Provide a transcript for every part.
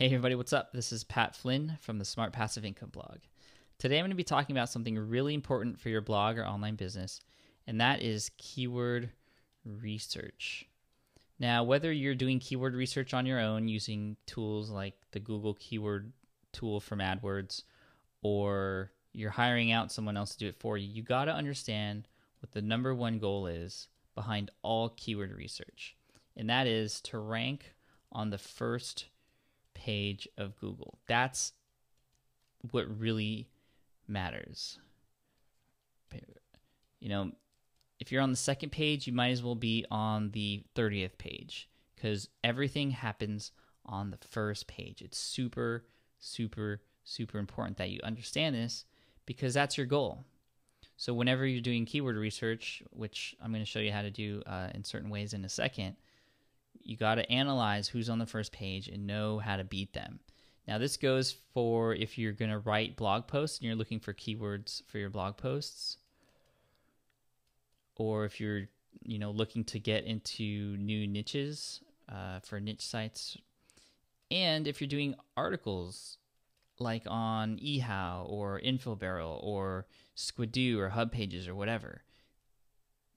Hey everybody, what's up? This is Pat Flynn from the Smart Passive Income blog. Today I'm going to be talking about something really important for your blog or online business, and that is keyword research. Now, whether you're doing keyword research on your own using tools like the Google keyword tool from AdWords, or you're hiring out someone else to do it for you, you got to understand what the number one goal is behind all keyword research, and that is to rank on the first page of Google. That's what really matters. You know, if you're on the second page, you might as well be on the 30th page because everything happens on the first page. It's super, super, super important that you understand this because that's your goal. So whenever you're doing keyword research, which I'm going to show you how to do in certain ways in a second, you got to analyze who's on the first page and know how to beat them. Now, this goes for if you're going to write blog posts and you're looking for keywords for your blog posts, or if you're, you know, looking to get into new niches for niche sites, and if you're doing articles like on eHow or InfoBarrel or Squidoo or Hub Pages or whatever,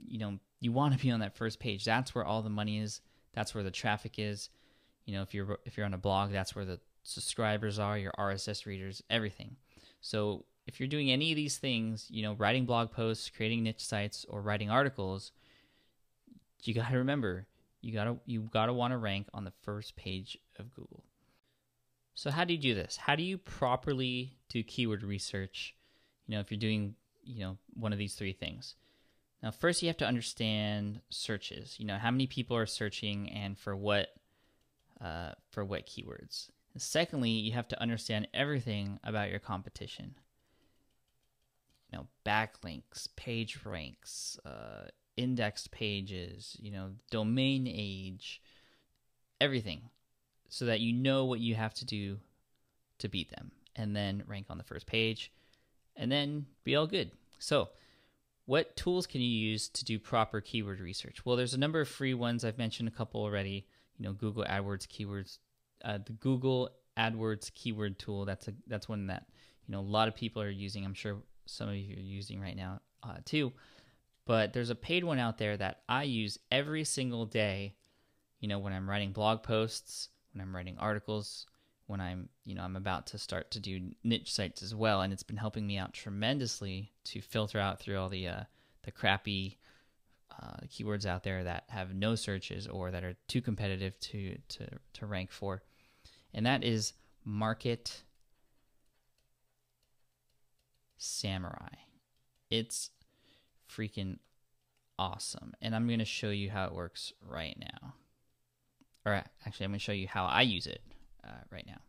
you know, you want to be on that first page. That's where all the money is. That's where the traffic is. You know, if you're on a blog, that's where the subscribers are, your RSS readers, everything. So if you're doing any of these things, you know, writing blog posts, creating niche sites, or writing articles, you gotta remember, you gotta want to rank on the first page of Google. So how do you do this? How do you properly do keyword research? You know, if you're doing, you know, one of these three things. Now, first you have to understand searches. You know, how many people are searching and for what keywords. And secondly, you have to understand everything about your competition. You know, backlinks, page ranks, indexed pages, you know, domain age, everything, so that you know what you have to do to beat them and then rank on the first page and then be all good. So, what tools can you use to do proper keyword research? Well, there's a number of free ones. I've mentioned a couple already. You know, Google AdWords keywords, the Google AdWords keyword tool. That's one that, you know, a lot of people are using. I'm sure some of you are using right now too. But there's a paid one out there that I use every single day. You know, when I'm writing blog posts, when I'm writing articles, when I'm about to start to do niche sites as well, and it's been helping me out tremendously to filter out through all the crappy keywords out there that have no searches or that are too competitive to rank for, and that is Market Samurai. It's freaking awesome, and I'm going to show you how it works right now. All right, actually, I'm going to show you how I use it. Right now.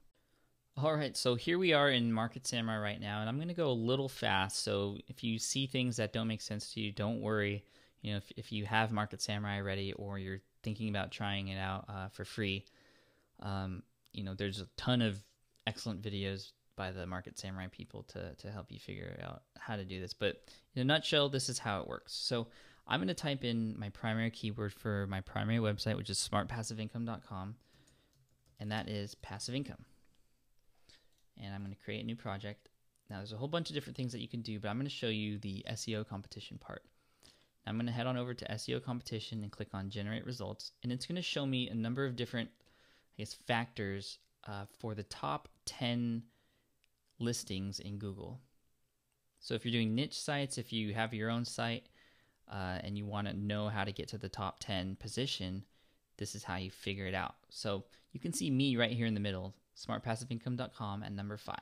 All right, so here we are in Market Samurai right now, and I'm going to go a little fast. So if you see things that don't make sense to you, don't worry. You know, if you have Market Samurai already or you're thinking about trying it out for free, you know, there's a ton of excellent videos by the Market Samurai people to help you figure out how to do this. But in a nutshell, this is how it works. So I'm going to type in my primary keyword for my primary website, which is smartpassiveincome.com. And that is passive income. And I'm going to create a new project. Now, there's a whole bunch of different things that you can do, but I'm going to show you the SEO competition part. I'm going to head on over to SEO competition and click on generate results. And it's going to show me a number of different, I guess, factors for the top 10 listings in Google. So if you're doing niche sites, if you have your own site and you want to know how to get to the top 10 position, this is how you figure it out. So you can see me right here in the middle, smartpassiveincome.com at number 5.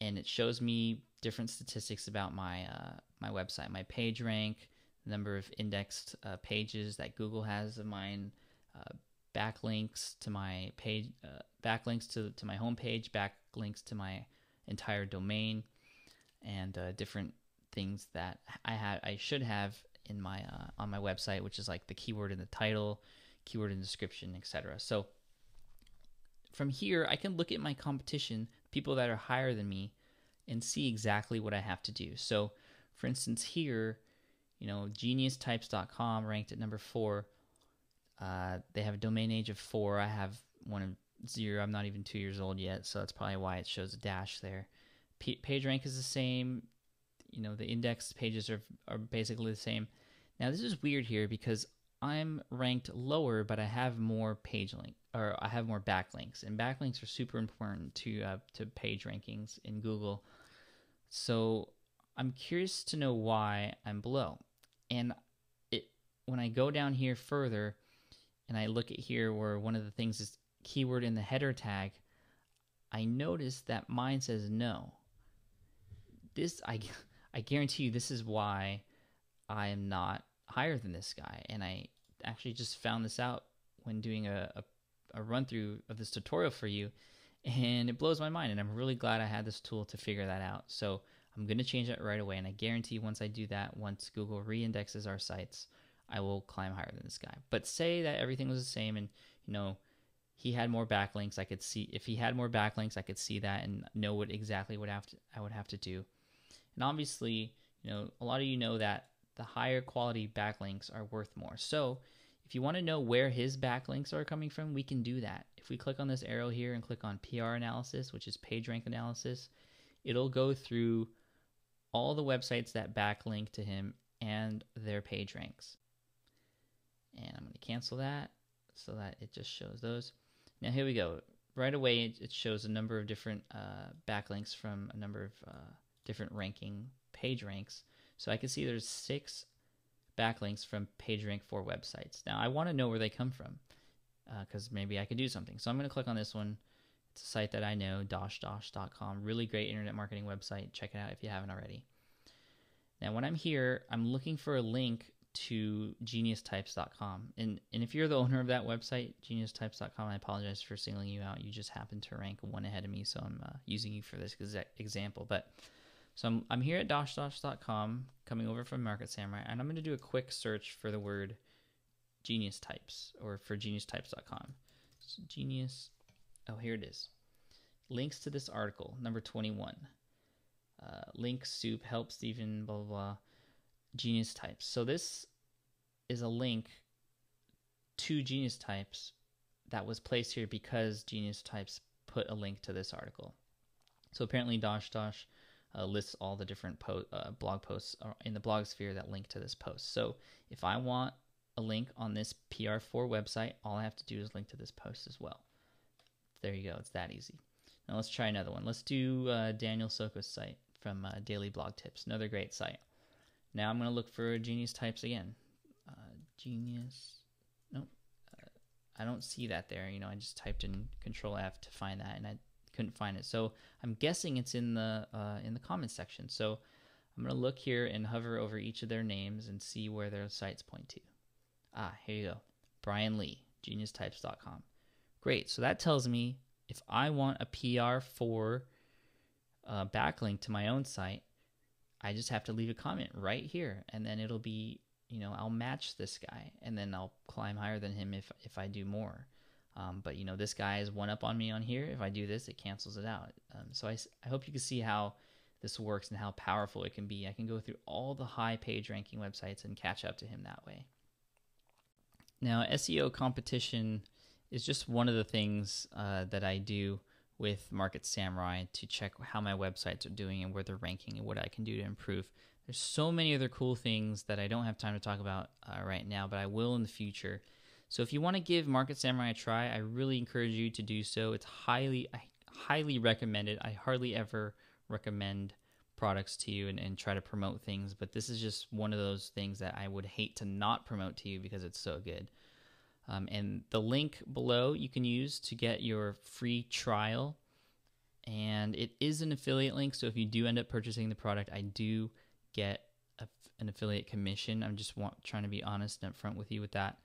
And it shows me different statistics about my website, my page rank, the number of indexed pages that Google has of mine, backlinks to my page, backlinks to my homepage, backlinks to my entire domain, and different things that I should have in my on my website, which is like the keyword in the title, keyword in the description, etc. So from here, I can look at my competition, people that are higher than me, and see exactly what I have to do. So for instance, here, you know, geniustypes.com ranked at number 4. They have a domain age of 4. I have one of 0. I'm not even 2 years old yet, so that's probably why it shows a dash there. PageRank is the same. You know, the indexed pages are basically the same. Now this is weird here because I'm ranked lower, but I have more page link, or I have more backlinks, and backlinks are super important to page rankings in Google. So I'm curious to know why I'm below. And when I go down here further, and I look at here where one of the things is keyword in the header tag, I notice that mine says no. This, I guarantee you, this is why I am not higher than this guy. And I actually just found this out when doing a run through of this tutorial for you, and it blows my mind, and I'm really glad I had this tool to figure that out. So I'm going to change that right away, and I guarantee once I do that, once Google reindexes our sites, I will climb higher than this guy. But say that everything was the same, and you know, he had more backlinks. I could see if he had more backlinks, I could see that and know what exactly what I would have to do. And obviously, you know, a lot of you know that the higher quality backlinks are worth more. So if you want to know where his backlinks are coming from, we can do that. If we click on this arrow here and click on PR analysis, which is PageRank analysis, it'll go through all the websites that backlink to him and their page ranks. And I'm going to cancel that so that it just shows those. Now here we go. Right away it shows a number of different backlinks from a number of different ranking page ranks. So I can see there's 6 backlinks from PageRank for websites. Now I want to know where they come from because maybe I could do something. So I'm going to click on this one. It's a site that I know, DoshDosh.com. Really great internet marketing website. Check it out if you haven't already. Now when I'm here, I'm looking for a link to geniustypes.com. And if you're the owner of that website, geniustypes.com, I apologize for singling you out. You just happen to rank one ahead of me, so I'm using you for this example. But so I'm here at DoshDosh.com, coming over from Market Samurai, and I'm going to do a quick search for the word genius types, or for geniustypes.com. So genius, oh, here it is. Links to this article, number 21. Link, soup, help, Stephen, blah, blah, blah. Genius types. So this is a link to genius types that was placed here because genius types put a link to this article. So apparently DoshDosh lists all the different blog posts in the blogosphere that link to this post. So if I want a link on this PR4 website, all I have to do is link to this post as well. There you go. It's that easy. Now let's try another one. Let's do Daniel Soko's site from Daily Blog Tips. Another great site. Now I'm going to look for genius types again. Genius, nope, I don't see that there. You know, I just typed in Control F to find that, and I couldn't find it. So I'm guessing it's in the comments section. So I'm going to look here and hover over each of their names and see where their sites point to. Ah, here you go, Brian Lee, geniustypes.com. Great. So that tells me if I want a PR4 backlink to my own site, I just have to leave a comment right here, and then it'll be, you know, I'll match this guy, and then I'll climb higher than him if I do more. But, you know, this guy is one up on me on here. If I do this, it cancels it out. So I hope you can see how this works and how powerful it can be. I can go through all the high page ranking websites and catch up to him that way. Now, SEO competition is just one of the things that I do with Market Samurai to check how my websites are doing and where they're ranking and what I can do to improve. There's so many other cool things that I don't have time to talk about right now, but I will in the future. So if you want to give Market Samurai a try, I really encourage you to do so. It's highly recommended. I hardly ever recommend products to you and try to promote things, but this is just one of those things that I would hate to not promote to you because it's so good. And the link below you can use to get your free trial, and it is an affiliate link, so if you do end up purchasing the product, I do get an affiliate commission. I'm just trying to be honest and upfront with you with that.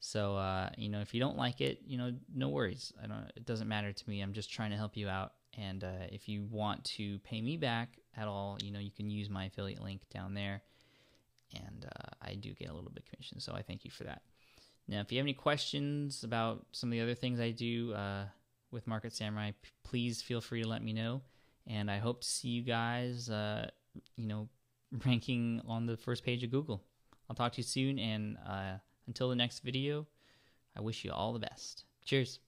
So you know, if you don't like it, you know, no worries. It doesn't matter to me. I'm just trying to help you out, and if you want to pay me back at all, you know, you can use my affiliate link down there, and I do get a little bit of commission, so I thank you for that. Now, if you have any questions about some of the other things I do with Market Samurai, please feel free to let me know. And I hope to see you guys, you know, ranking on the first page of Google. I'll talk to you soon, and until the next video, I wish you all the best. Cheers.